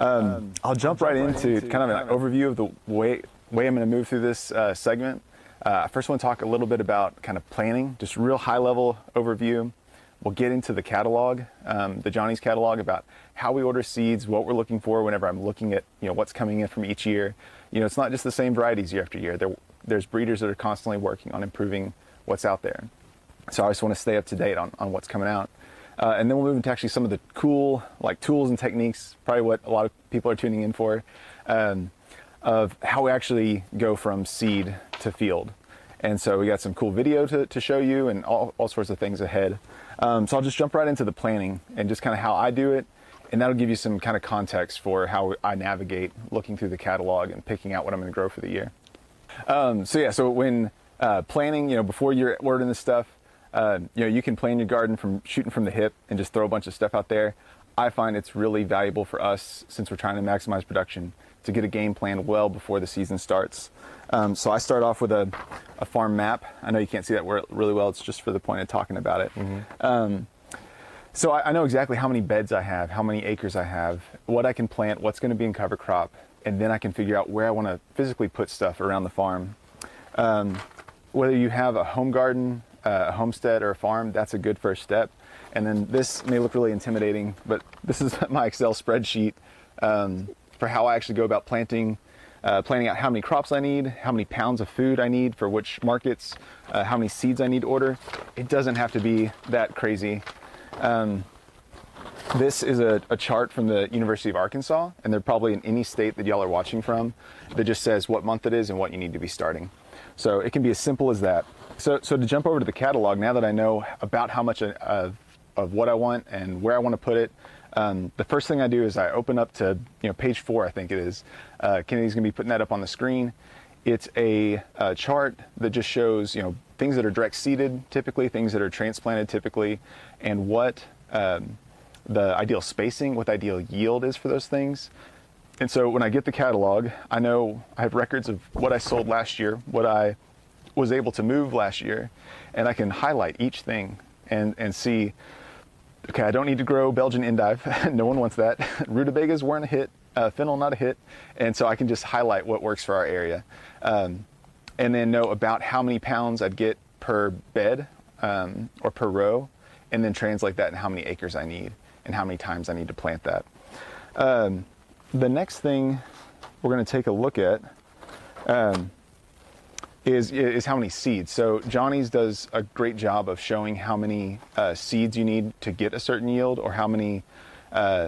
I'll jump right into kind of an overview of the way I'm going to move through this segment. I first want to talk a little bit about kind of planning, just real high level overview. We'll get into the catalog, the Johnny's catalog, about how we order seeds, what we're looking for whenever I'm looking at, you know, what's coming in from each year. You know, it's not just the same varieties year after year. There's breeders that are constantly working on improving what's out there. So I just want to stay up to date on what's coming out. And then we'll move into actually some of the cool like tools and techniques, probably what a lot of people are tuning in for, of how we actually go from seed to field. And so we got some cool video to show you and all sorts of things ahead. So I'll just jump right into the planning and just kind of how I do it. And that'll give you some kind of context for how I navigate looking through the catalog and picking out what I'm going to grow for the year. So when planning, you know, before you're ordering this stuff, you know, you can plan your garden from shooting from the hip and just throw a bunch of stuff out there. I find it's really valuable for us, since we're trying to maximize production, to get a game plan well before the season starts. So I start off with a farm map. I know you can't see that really well. It's just for the point of talking about it. Mm-hmm. So I know exactly how many beds I have, how many acres I have, what I can plant, what's going to be in cover crop, and then I can figure out where I want to physically put stuff around the farm. Whether you have a home garden, a homestead, or a farm, that's a good first step. And then this may look really intimidating, but this is my Excel spreadsheet for how I actually go about planting, planning out how many crops I need, how many pounds of food I need for which markets, how many seeds I need to order. It doesn't have to be that crazy. This is a chart from the University of Arkansas, and they're probably in any state that y'all are watching from, that just says what month it is and what you need to be starting. So it can be as simple as that. So to jump over to the catalog, now that I know about how much of what I want and where I want to put it, the first thing I do is I open up to, you know, page 4, I think it is. Kennedy's going to be putting that up on the screen. It's a chart that just shows, you know, things that are direct seeded typically, things that are transplanted typically, and what the ideal spacing, what the ideal yield is for those things. And so when I get the catalog, I know I have records of what I sold last year, what I was able to move last year, and I can highlight each thing and see, okay, I don't need to grow Belgian endive. No one wants that. Rutabagas weren't a hit. Fennel, not a hit. And so I can just highlight what works for our area. And then know about how many pounds I'd get per bed or per row, and then translate that in how many acres I need and how many times I need to plant that. The next thing we're going to take a look at is how many seeds. So Johnny's does a great job of showing how many seeds you need to get a certain yield, or how many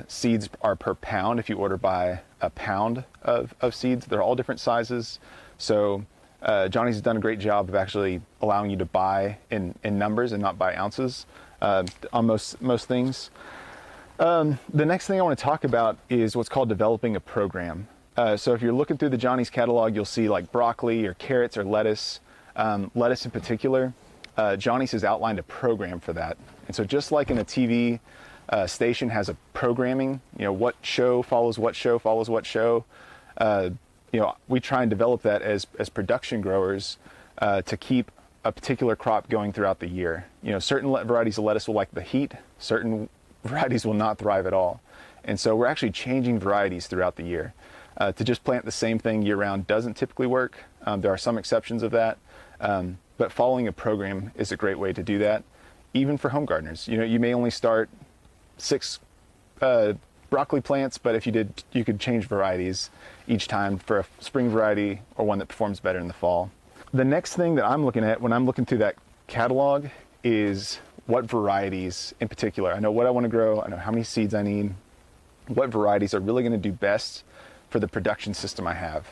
seeds are per pound if you order by a pound of seeds. They're all different sizes. So Johnny's has done a great job of actually allowing you to buy in numbers and not by ounces on most things. The next thing I want to talk about is what's called developing a program. So if you're looking through the Johnny's catalog, you'll see like broccoli or carrots or lettuce, lettuce in particular. Johnny's has outlined a program for that. And so just like in a TV station has a programming, you know, what show follows what show follows what show, you know, we try and develop that as production growers to keep a particular crop going throughout the year. You know, certain varieties of lettuce will like the heat, certain varieties will not thrive at all. And so we're actually changing varieties throughout the year. To just plant the same thing year-round doesn't typically work. There are some exceptions of that, but following a program is a great way to do that, even for home gardeners. You know, you may only start 6 broccoli plants, but if you did, you could change varieties each time for a spring variety or one that performs better in the fall. The next thing that I'm looking at when I'm looking through that catalog is what varieties in particular. I know what I want to grow, I know how many seeds I need, what varieties are really going to do best for the production system I have.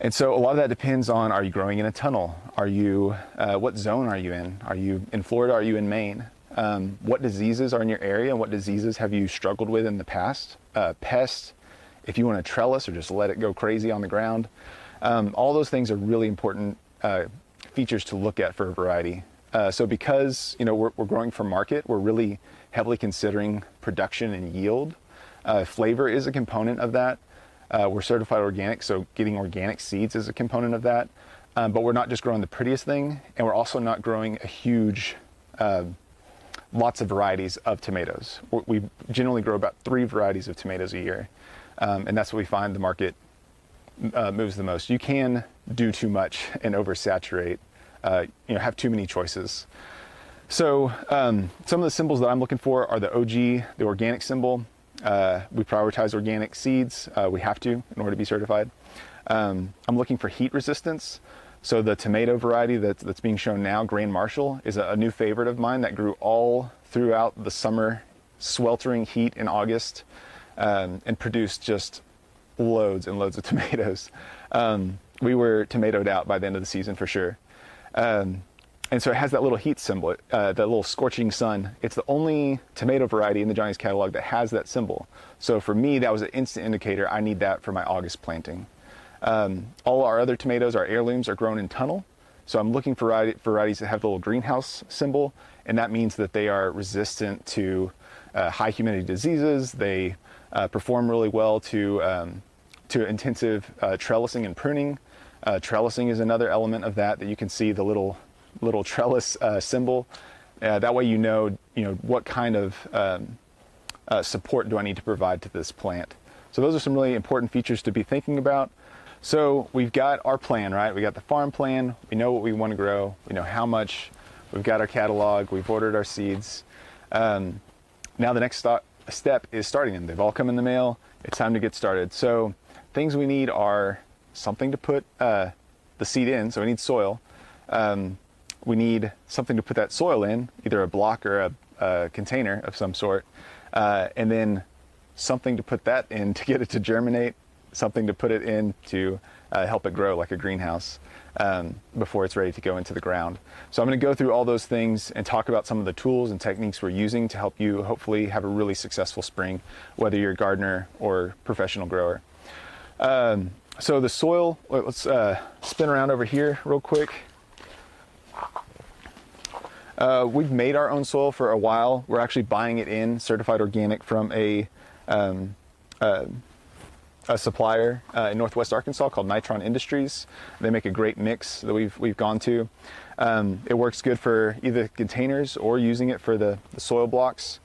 And so a lot of that depends on, are you growing in a tunnel? Are you, what zone are you in? Are you in Florida? Are you in Maine? What diseases are in your area and what diseases have you struggled with in the past? Pests, if you want to trellis or just let it go crazy on the ground. All those things are really important features to look at for a variety. So because, you know, we're growing for market, we're really heavily considering production and yield. Flavor is a component of that. We're certified organic, so getting organic seeds is a component of that. But we're not just growing the prettiest thing, and we're also not growing a huge lots of varieties of tomatoes. We generally grow about 3 varieties of tomatoes a year, and that's what we find the market moves the most. You can do too much and oversaturate, have too many choices. So some of the symbols that I'm looking for are the OG, the organic symbol. We prioritize organic seeds. We have to in order to be certified. I'm looking for heat resistance. So the tomato variety that's being shown now, Grand Marshal, is a new favorite of mine that grew all throughout the summer, sweltering heat in August, and produced just loads and loads of tomatoes. We were tomatoed out by the end of the season for sure. And so it has that little heat symbol, that little scorching sun. It's the only tomato variety in the Johnny's catalog that has that symbol. So for me, that was an instant indicator. I need that for my August planting. All our other tomatoes, our heirlooms, are grown in tunnel. So I'm looking for varieties that have the little greenhouse symbol, and that means that they are resistant to high humidity diseases. They perform really well to intensive trellising and pruning. Trellising is another element of that you can see the little trellis symbol. That way you know what kind of support do I need to provide to this plant. So those are some really important features to be thinking about. So we've got our plan, right? We got the farm plan. We know what we want to grow. We know how much. We've got our catalog. We've ordered our seeds. Now the next step is starting them. They've all come in the mail. It's time to get started. So things we need are something to put the seed in. So we need soil. We need something to put that soil in, either a block or a container of some sort, and then something to put that in to get it to germinate. Something to put it in to help it grow like a greenhouse before it's ready to go into the ground. So I'm going to go through all those things and talk about some of the tools and techniques we're using to help you hopefully have a really successful spring, whether you're a gardener or professional grower. So the soil, let's spin around over here real quick. We've made our own soil for a while. We're actually buying it in, certified organic, from a supplier in Northwest Arkansas called Nitron Industries. They make a great mix that we've gone to. It works good for either containers or using it for the soil blocks.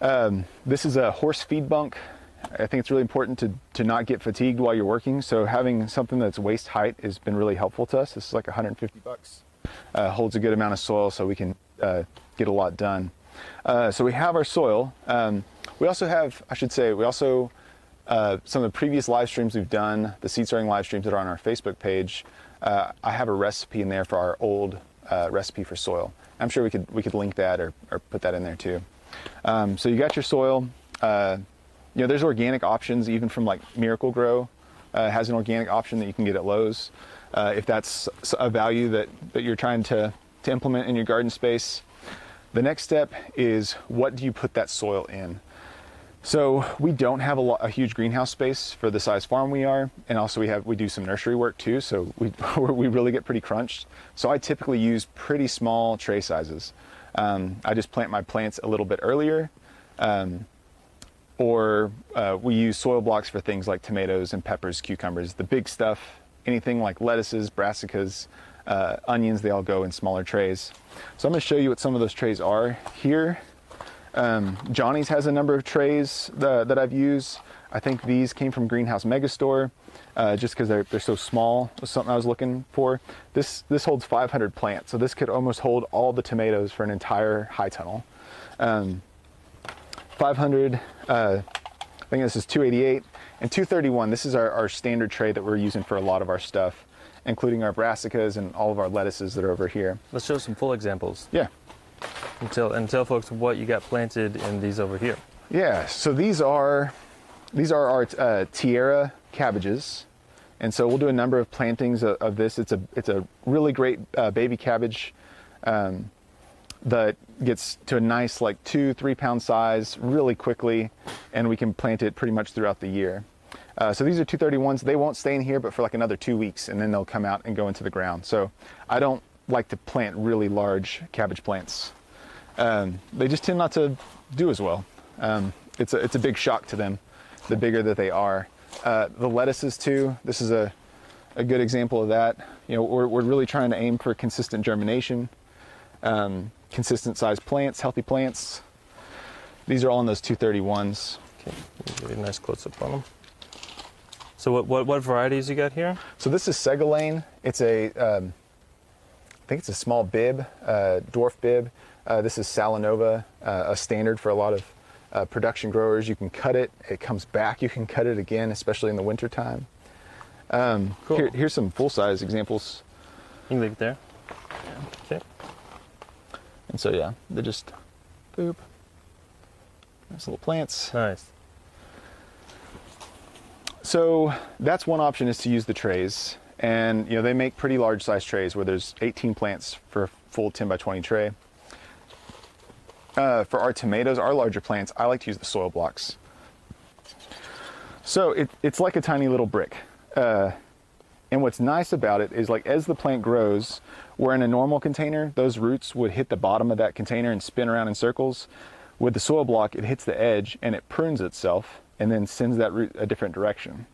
This is a horse feed bunk. I think it's really important to not get fatigued while you're working. So having something that's waist height has been really helpful to us. This is like 150 bucks. Holds a good amount of soil, so we can get a lot done. So we have our soil. We also have, I should say, we also some of the previous live streams we've done, the seed starting live streams that are on our Facebook page, I have a recipe in there for our old recipe for soil. I'm sure we could link that or put that in there too. So you got your soil. There's organic options even from like Miracle-Gro has an organic option that you can get at Lowe's if that's a value that you're trying to implement in your garden space. The next step is, what do you put that soil in? So we don't have a huge greenhouse space for the size farm we are, and also we do some nursery work too, so we really get pretty crunched. So I typically use pretty small tray sizes. I just plant my plants a little bit earlier, or we use soil blocks for things like tomatoes and peppers, cucumbers, the big stuff, anything like lettuces, brassicas, onions, they all go in smaller trays. So I'm going to show you what some of those trays are here. Johnny's has a number of trays that I've used. I think these came from Greenhouse Megastore, just because they're so small was something I was looking for. This holds 500 plants, so this could almost hold all the tomatoes for an entire high tunnel. 500, I think this is 288, and 231. This is our standard tray that we're using for a lot of our stuff, including our brassicas and all of our lettuces that are over here. Let's show some full examples. Yeah. And tell folks what you got planted in these over here. Yeah, so these are our Tierra cabbages, and so we'll do a number of plantings of this. It's a really great baby cabbage that gets to a nice like 2-3 pound size really quickly, and we can plant it pretty much throughout the year. So these are 231s. They won't stay in here, but for like another 2 weeks, and then they'll come out and go into the ground. So I don't like to plant really large cabbage plants. They just tend not to do as well. It's a big shock to them, the bigger that they are. The lettuces too, this is a good example of that. We're really trying to aim for consistent germination. consistent sized plants, healthy plants. These are all in those 231s. Okay, give you a nice close up on them. So what varieties you got here? So this is Segolane. It's a, I think it's a small bib, dwarf bib. This is Salanova, a standard for a lot of production growers. You can cut it, it comes back, you can cut it again, especially in the winter time. Cool. Here's some full size examples. You can leave it there. Okay. And so yeah, they just boop. Nice little plants. Nice. So that's one option, is to use the trays. And you know, they make pretty large size trays where there's 18 plants for a full 10 by 20 tray. For our tomatoes, our larger plants, I like to use the soil blocks. So it's like a tiny little brick. And what's nice about it is, like, as the plant grows, where in a normal container, those roots would hit the bottom of that container and spin around in circles. With the soil block, it hits the edge and it prunes itself and then sends that root a different direction.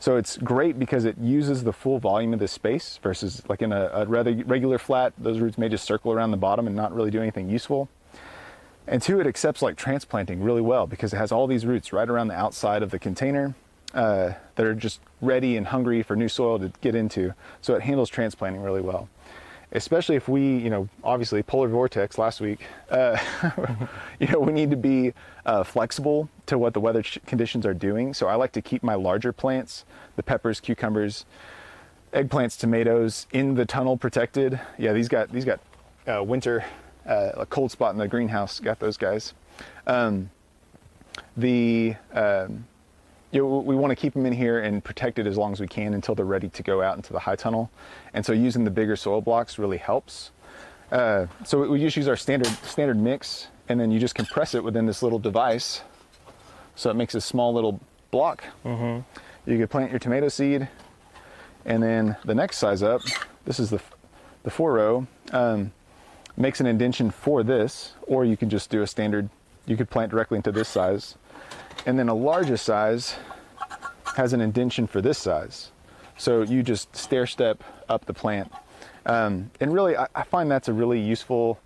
So it's great because it uses the full volume of this space versus, like, in a rather regular flat, those roots may just circle around the bottom and not really do anything useful. And two, it accepts, like, transplanting really well because it has all these roots right around the outside of the container that are just ready and hungry for new soil to get into. So it handles transplanting really well. Especially if we, you know, obviously polar vortex last week, you know, we need to be flexible to what the weather conditions are doing. So I like to keep my larger plants, the peppers, cucumbers, eggplants, tomatoes, in the tunnel protected. Yeah, these got winter, a cold spot in the greenhouse, got those guys. You know, we want to keep them in here and protect it as long as we can until they're ready to go out into the high tunnel. And so using the bigger soil blocks really helps. So we just use our standard mix, and then you just compress it within this little device. So it makes a small little block. Mm-hmm. You can plant your tomato seed. And then the next size up, this is the 4-row, makes an indention for this, or you can just do a standard, you could plant directly into this size. And then a larger size has an indention for this size. So you just stair step up the plant. And really, I find that's a really useful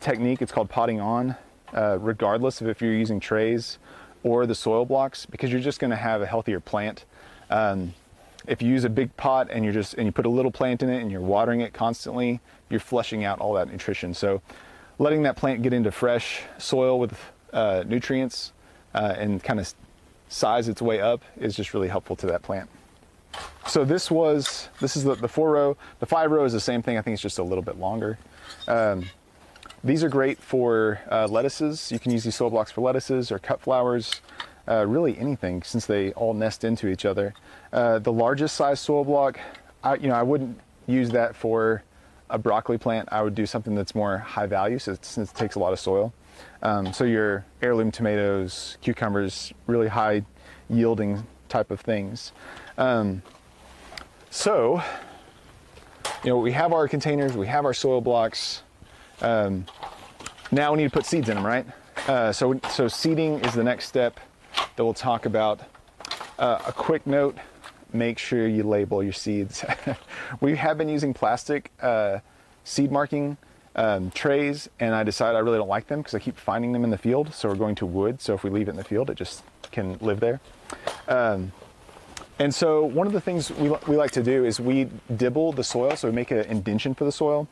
technique. It's called potting on, regardless of if you're using trays or the soil blocks, because you're just gonna have a healthier plant. If you use a big pot and you put a little plant in it and you're watering it constantly, you're flushing out all that nutrition. So letting that plant get into fresh soil with nutrients, and kind of size its way up is just really helpful to that plant. So this is the 4-row. The 5-row is the same thing. I think it's just a little bit longer. These are great for lettuces. You can use these soil blocks for lettuces or cut flowers, really anything, since they all nest into each other. The largest size soil block, I wouldn't use that for a broccoli plant. I would do something that's more high value, since it takes a lot of soil. So your heirloom tomatoes, cucumbers, really high yielding type of things. So, you know, we have our containers, we have our soil blocks. Now we need to put seeds in them, right? So seeding is the next step that we'll talk about. A quick note, make sure you label your seeds. We have been using plastic seed marking trays, and I decided I really don't like them because I keep finding them in the field. So we're going to wood. So if we leave it in the field, it just can live there. And so one of the things we like to do is we dibble the soil. So we make an indention for the soil.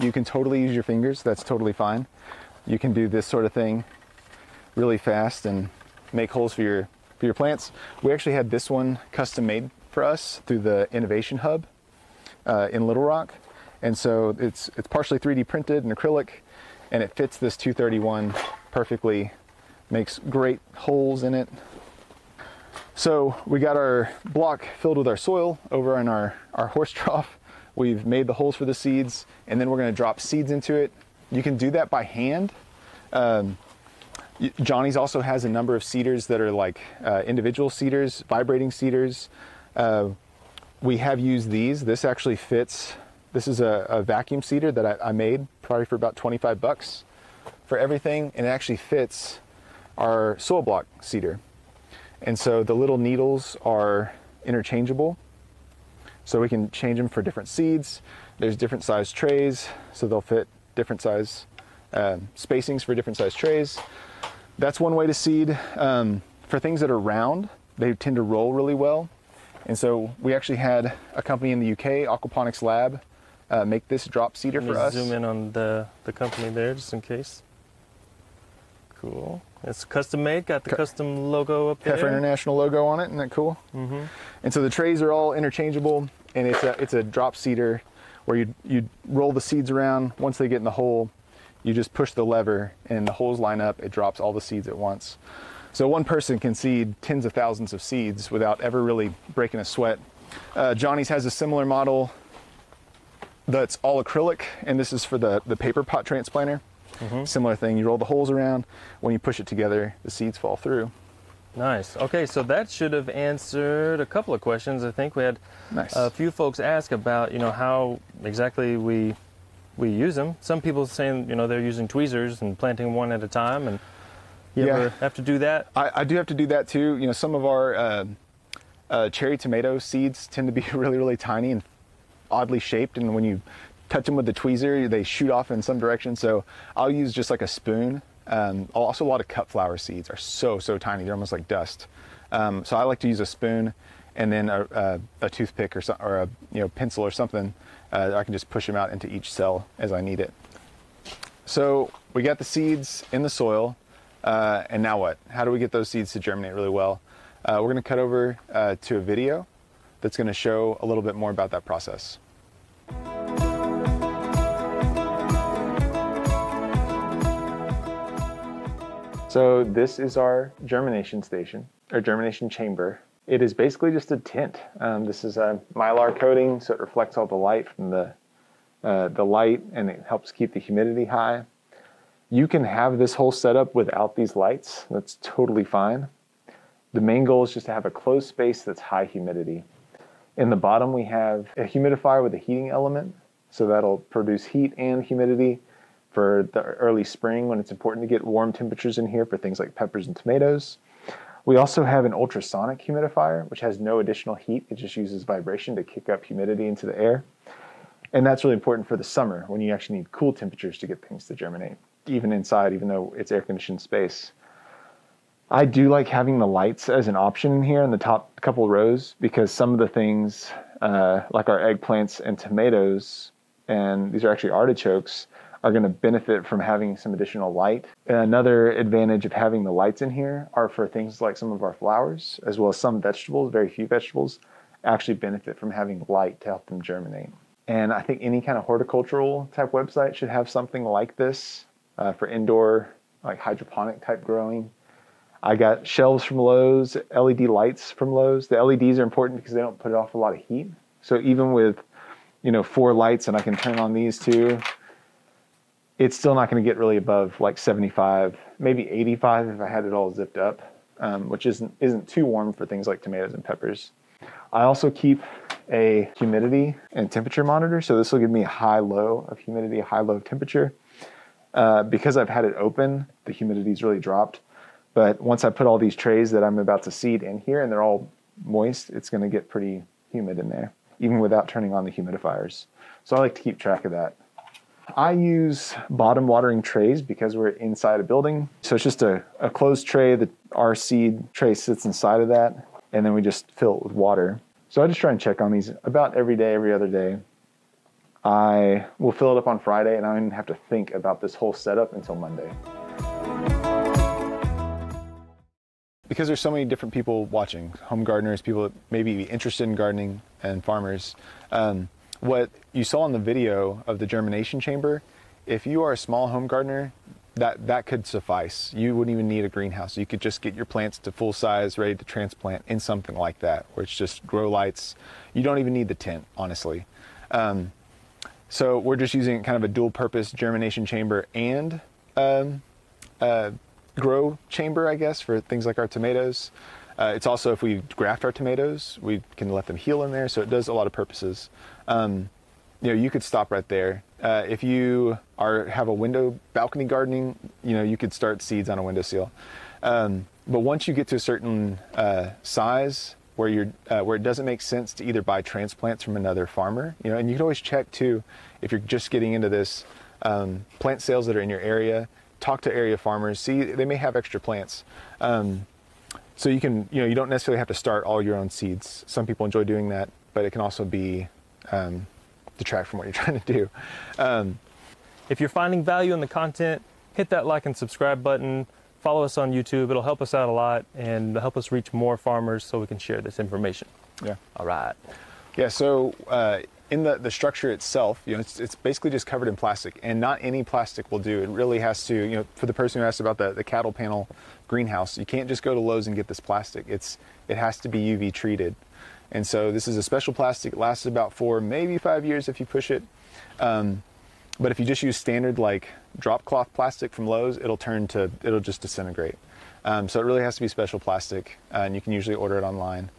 You can totally use your fingers. That's totally fine. You can do this sort of thing really fast and make holes for your plants. We actually had this one custom made for us through the Innovation Hub in Little Rock. And so it's partially 3D printed and acrylic, and it fits this 231 perfectly, makes great holes in it. So we got our block filled with our soil over in our horse trough. We've made the holes for the seeds, and then we're gonna drop seeds into it. You can do that by hand. Johnny's also has a number of seeders that are like individual seeders, vibrating seeders. We have used these. This actually fits. This is a vacuum seeder that I made probably for about 25 bucks for everything, and it actually fits our soil block seeder. And so the little needles are interchangeable, so we can change them for different seeds. There's different size trays, so they'll fit different size spacings for different size trays. That's one way to seed. For things that are round, they tend to roll really well. And so we actually had a company in the UK, Aquaponics Lab, make this drop seeder for us. Zoom in on the company there, just in case. Cool. It's custom made, got the custom logo up there. Heifer International logo on it, isn't that cool? Mm-hmm. And so the trays are all interchangeable, and it's a drop seeder where you roll the seeds around. Once they get in the hole, you just push the lever, and the holes line up. It drops all the seeds at once. So one person can seed tens of thousands of seeds without ever really breaking a sweat. Johnny's has a similar model that's all acrylic, and this is for the paper pot transplanter. Mm-hmm. Similar thing, you roll the holes around. When you push it together, the seeds fall through. Nice. Okay, so that should have answered a couple of questions. I think we had a few folks ask about, you know, how exactly we use them. Some people saying, you know, they're using tweezers and planting one at a time, and you ever have to do that? I do have to do that too. You know, some of our cherry tomato seeds tend to be really, really tiny and oddly shaped, and when you touch them with the tweezer, they shoot off in some direction. So I'll use just like a spoon. Also, a lot of cut flower seeds are so tiny; they're almost like dust. So I like to use a spoon, and then a toothpick or a pencil or something. I can just push them out into each cell as I need it. So we got the seeds in the soil. And now what? How do we get those seeds to germinate really well? We're going to cut over to a video that's going to show a little bit more about that process. So this is our germination station, or germination chamber. It is basically just a tent. This is a mylar coating, so it reflects all the light from the light, and it helps keep the humidity high. You can have this whole setup without these lights. That's totally fine. The main goal is just to have a closed space that's high humidity. In the bottom, we have a humidifier with a heating element. So that'll produce heat and humidity for the early spring when it's important to get warm temperatures in here for things like peppers and tomatoes. We also have an ultrasonic humidifier, which has no additional heat. It just uses vibration to kick up humidity into the air. And that's really important for the summer when you actually need cool temperatures to get things to germinate, even inside, even though it's air-conditioned space. I do like having the lights as an option in here in the top couple rows, because some of the things like our eggplants and tomatoes, and these are actually artichokes, are going to benefit from having some additional light. And another advantage of having the lights in here are for things like some of our flowers, as well as some vegetables. Very few vegetables actually benefit from having light to help them germinate. And I think any kind of horticultural type website should have something like this. For indoor, like hydroponic type growing. I got shelves from Lowe's, LED lights from Lowe's. The LEDs are important because they don't put off a lot of heat. So even with, you know, 4 lights, and I can turn on these two, it's still not going to get really above like 75, maybe 85 if I had it all zipped up, which isn't too warm for things like tomatoes and peppers. I also keep a humidity and temperature monitor. So this will give me a high-low of humidity, a high-low temperature. Because I've had it open, the humidity's really dropped. But once I put all these trays that I'm about to seed in here, and they're all moist, it's going to get pretty humid in there, even without turning on the humidifiers. So I like to keep track of that. I use bottom watering trays because we're inside a building. So it's just a closed tray that our seed tray sits inside of that, and then we just fill it with water. So I just try and check on these about every day, every other day. I will fill it up on Friday, and I don't have to think about this whole setup until Monday. Because there's so many different people watching, home gardeners, people that may be interested in gardening, and farmers, what you saw in the video of the germination chamber, if you are a small home gardener, that could suffice. You wouldn't even need a greenhouse. You could just get your plants to full size, ready to transplant in something like that, where it's just grow lights. You don't even need the tent, honestly. So we're just using kind of a dual-purpose germination chamber and grow chamber, I guess, for things like our tomatoes. It's also, if we graft our tomatoes, we can let them heal in there, so it does a lot of purposes. You know, you could stop right there. If you have a window balcony gardening, you know, you could start seeds on a windowsill. But once you get to a certain size, where it doesn't make sense to either buy transplants from another farmer, you know, and you can always check too, if you're just getting into this, plant sales that are in your area. Talk to area farmers. See, they may have extra plants. So you can, you don't necessarily have to start all your own seeds. Some people enjoy doing that, but it can also be detract from what you're trying to do. If you're finding value in the content, hit that like and subscribe button. Follow us on YouTube. It'll help us out a lot and help us reach more farmers so we can share this information. Yeah. All right. Yeah, so in the structure itself, it's basically just covered in plastic, and not any plastic will do. It really has to, for the person who asked about the cattle panel greenhouse, you can't just go to Lowe's and get this plastic. It has to be UV treated. And so this is a special plastic. It lasts about 4, maybe 5 years if you push it. But if you just use standard like drop cloth plastic from Lowe's, it'll just disintegrate. So it really has to be special plastic, and you can usually order it online.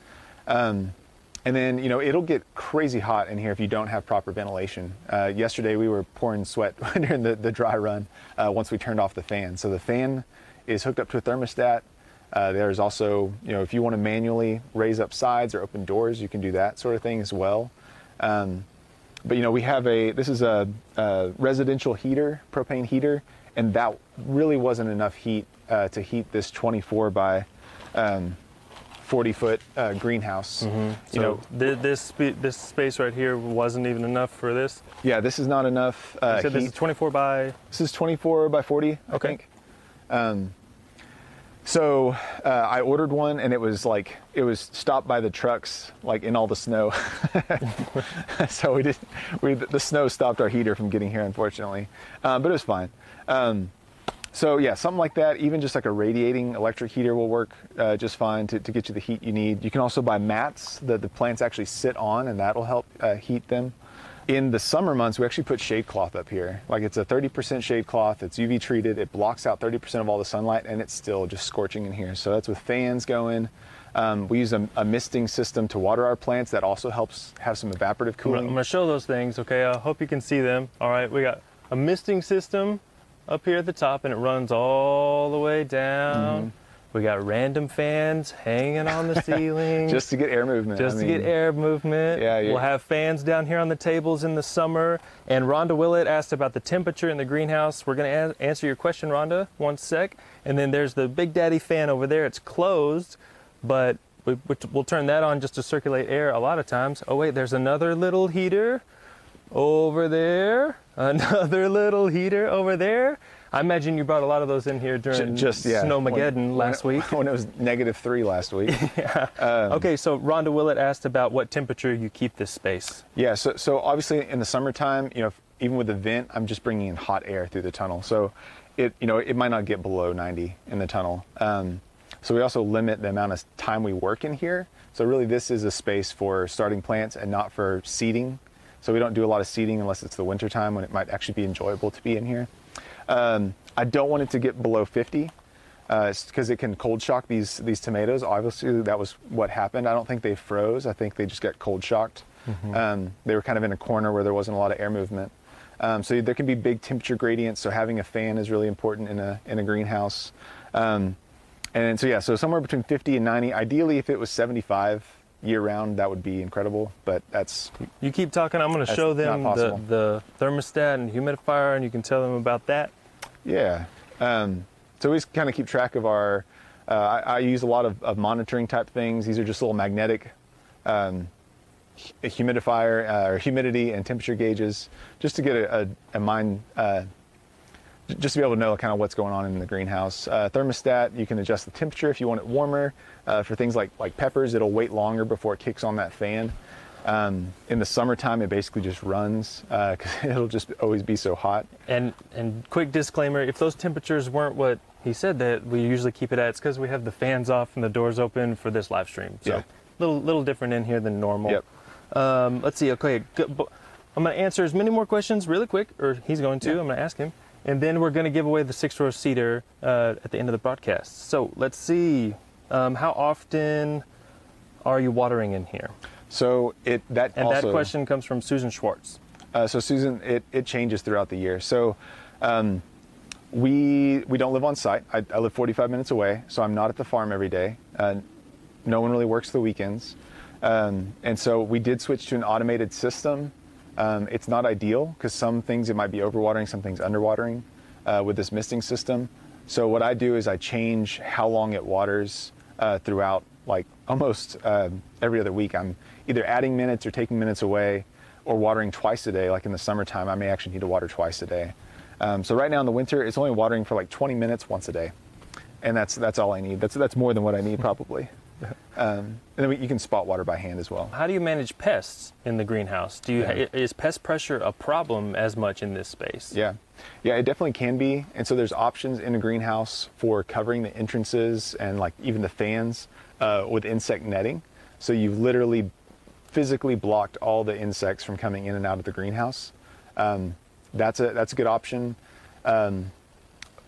And then, it'll get crazy hot in here if you don't have proper ventilation. Yesterday we were pouring sweat during the dry run once we turned off the fan. So the fan is hooked up to a thermostat. There's also, if you want to manually raise up sides or open doors, you can do that sort of thing as well. But we have this is a residential heater, propane heater, and that really wasn't enough heat to heat this 24 by 40 foot greenhouse. Mm-hmm. This space right here wasn't even enough for this. Yeah, this is not enough. You said heat. This is 24 by 40. Okay. I think. So I ordered one, and it was stopped by the trucks, like in all the snow. So the snow stopped our heater from getting here, unfortunately, but it was fine. So yeah, something like that, even just like a radiating electric heater will work just fine to get you the heat you need. You can also buy mats that the plants actually sit on, and that'll help heat them. In the summer months, we actually put shade cloth up here. Like it's a 30% shade cloth, it's UV treated, it blocks out 30% of all the sunlight, and it's still just scorching in here. So that's with fans going. We use a misting system to water our plants. That also helps have some evaporative cooling. I'm gonna show those things, okay? I hope you can see them. All right, we got a misting system up here at the top, and it runs all the way down. Mm-hmm. We got random fans hanging on the ceiling. Just to get air movement. Just to get air movement. Yeah, we'll have fans down here on the tables in the summer. And Rhonda Willett asked about the temperature in the greenhouse. We're going to answer your question, Rhonda, one sec. And then there's the Big Daddy fan over there. It's closed, but we'll turn that on just to circulate air a lot of times. Oh, wait, there's another little heater over there. Another little heater over there. I imagine you brought a lot of those in here during Snowmageddon last week. When it was -3 last week. Yeah. Okay, so Rhonda Willett asked about what temperature you keep this space. Yeah, so obviously in the summertime, even with the vent, I'm just bringing in hot air through the tunnel. So it might not get below 90 in the tunnel. So we also limit the amount of time we work in here. So really this is a space for starting plants and not for seeding. So we don't do a lot of seeding unless it's the winter time when it might actually be enjoyable to be in here. I don't want it to get below 50 because it can cold shock these tomatoes. Obviously, that was what happened. I don't think they froze. I think they just got cold shocked. Mm-hmm. They were kind of in a corner where there wasn't a lot of air movement. So there can be big temperature gradients. So having a fan is really important in a greenhouse. And so, yeah, so somewhere between 50 and 90. Ideally, if it was 75 year round, that would be incredible, but that's... You keep talking. I'm going to show them the thermostat and humidifier, and you can tell them about that. Yeah. So we just kind of keep track of our... I use a lot of monitoring type things. These are just little magnetic humidifier or humidity and temperature gauges, just to get a mind... just to be able to know kind of what's going on in the greenhouse. Thermostat, you can adjust the temperature if you want it warmer. For things like peppers, it'll wait longer before it kicks on that fan. In the summertime, it basically just runs because it'll just always be so hot. And quick disclaimer, if those temperatures weren't what he said that we usually keep it at, it's because we have the fans off and the doors open for this live stream. So yeah. Little different in here than normal. Yep. Let's see, okay, I'm gonna answer as many more questions really quick, or he's going to, yeah. I'm gonna ask him. And then we're going to give away the 6-row cedar at the end of the broadcast. So let's see, how often are you watering in here? So that question comes from Susan Schwartz. So Susan, it changes throughout the year. So we don't live on site. I live 45 minutes away, so I'm not at the farm every day. No one really works the weekends, and so we did switch to an automated system. It's not ideal because some things it might be overwatering, some things underwatering with this misting system. So what I do is I change how long it waters throughout, like almost every other week. I'm either adding minutes or taking minutes away or watering twice a day. Like in the summertime, I may actually need to water twice a day. So right now in the winter, it's only watering for like 20 minutes once a day. And that's all I need. That's more than what I need probably. And then you can spot water by hand as well. How do you manage pests in the greenhouse? Is pest pressure a problem as much in this space? Yeah, it definitely can be. And so there's options in a greenhouse for covering the entrances and like even the fans with insect netting. So you've literally physically blocked all the insects from coming in and out of the greenhouse. That's a good option.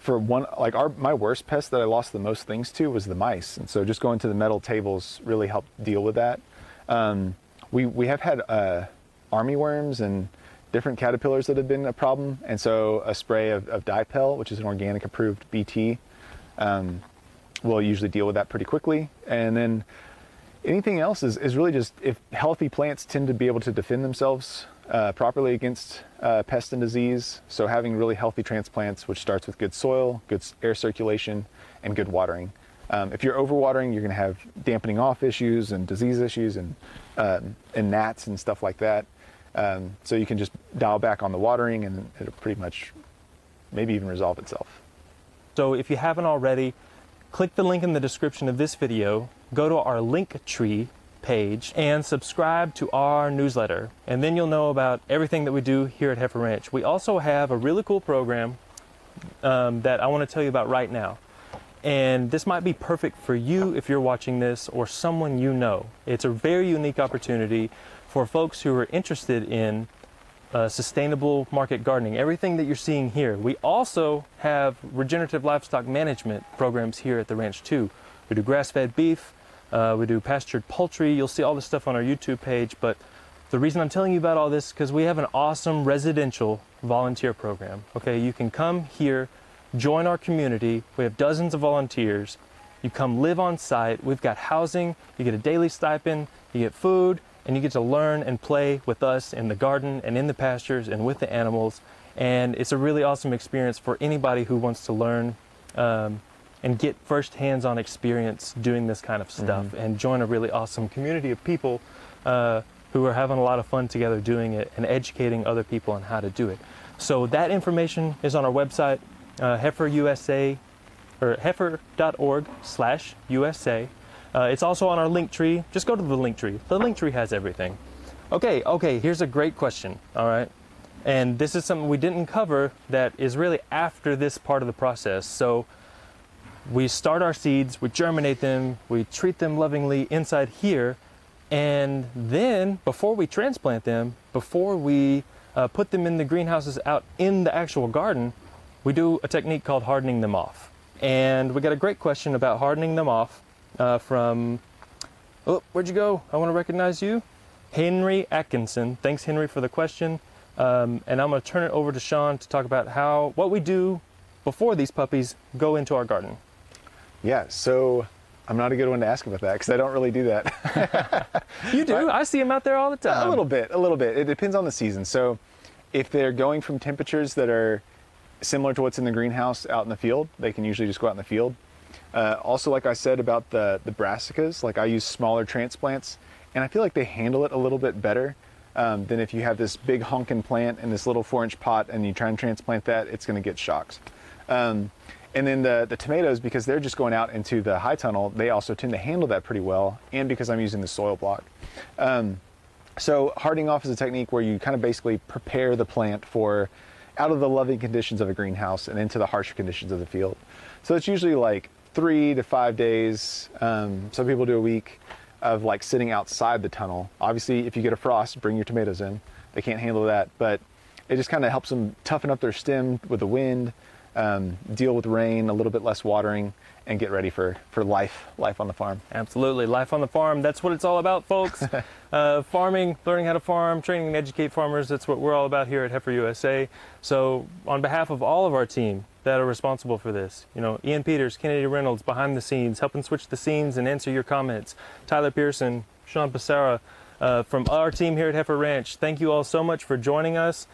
For one, like my worst pest that I lost the most things to was the mice, and so just going to the metal tables really helped deal with that. We have had army worms and different caterpillars that have been a problem, and so a spray of Dipel, which is an organic approved BT, will usually deal with that pretty quickly. And then anything else is really just if healthy plants tend to be able to defend themselves properly against pest and disease. So having really healthy transplants, which starts with good soil, good air circulation, and good watering. If you're overwatering, you're going to have dampening off issues and disease issues and gnats and stuff like that. So you can just dial back on the watering and it'll pretty much maybe even resolve itself. So if you haven't already, click the link in the description of this video, go to our Linktree page and subscribe to our newsletter, and then you'll know about everything that we do here at Heifer Ranch. We also have a really cool program that I want to tell you about right now, and this might be perfect for you if you're watching this or someone you know. It's a very unique opportunity for folks who are interested in sustainable market gardening, everything that you're seeing here. We also have regenerative livestock management programs here at the ranch too. We do grass-fed beef, we do pastured poultry. You'll see all this stuff on our YouTube page, but the reason I'm telling you about all this is because we have an awesome residential volunteer program. Okay, you can come here, join our community. We have dozens of volunteers. You come live on site. We've got housing, you get a daily stipend, you get food, and you get to learn and play with us in the garden and in the pastures and with the animals. And it's a really awesome experience for anybody who wants to learn and get first hands-on experience doing this kind of stuff, and join a really awesome community of people who are having a lot of fun together doing it and educating other people on how to do it. So that information is on our website, heiferusa, or heifer.org/USA. It's also on our Linktree. Just go to the Linktree. The Linktree has everything. Okay, here's a great question, all right? And this is something we didn't cover that is really after this part of the process. So we start our seeds, we germinate them, we treat them lovingly inside here, and then before we transplant them, before we put them in the greenhouses out in the actual garden, we do a technique called hardening them off. And we got a great question about hardening them off from, oh, where'd you go? I want to recognize you. Henry Atkinson. Thanks, Henry, for the question. And I'm going to turn it over to Sean to talk about what we do before these puppies go into our garden. Yeah, so I'm not a good one to ask about that because I don't really do that. You do? I see them out there all the time. A little bit. It depends on the season. So if they're going from temperatures that are similar to what's in the greenhouse out in the field, they can usually just go out in the field. Also, like I said about the brassicas, like I use smaller transplants, and I feel like they handle it a little bit better than if you have this big honkin' plant in this little 4-inch pot and you try and transplant that, it's going to get shocked. And then the tomatoes, because they're just going out into the high tunnel, they also tend to handle that pretty well, and because I'm using the soil block. So hardening off is a technique where you kind of basically prepare the plant for out of the loving conditions of a greenhouse and into the harsher conditions of the field. So it's usually like 3 to 5 days, some people do a week, of like sitting outside the tunnel. Obviously, if you get a frost, bring your tomatoes in. They can't handle that, but it just kind of helps them toughen up their stem with the wind, deal with rain, a little bit less watering, and get ready for life on the farm. Absolutely, life on the farm. That's what it's all about, folks. Farming, learning how to farm, training and educate farmers. That's what we're all about here at Heifer USA. So on behalf of all of our team that are responsible for this, you know, Ian Peters, Kennedy Reynolds, behind the scenes, helping switch the scenes and answer your comments, Tyler Pearson, Sean Pessarra, From our team here at Heifer Ranch, thank you all so much for joining us.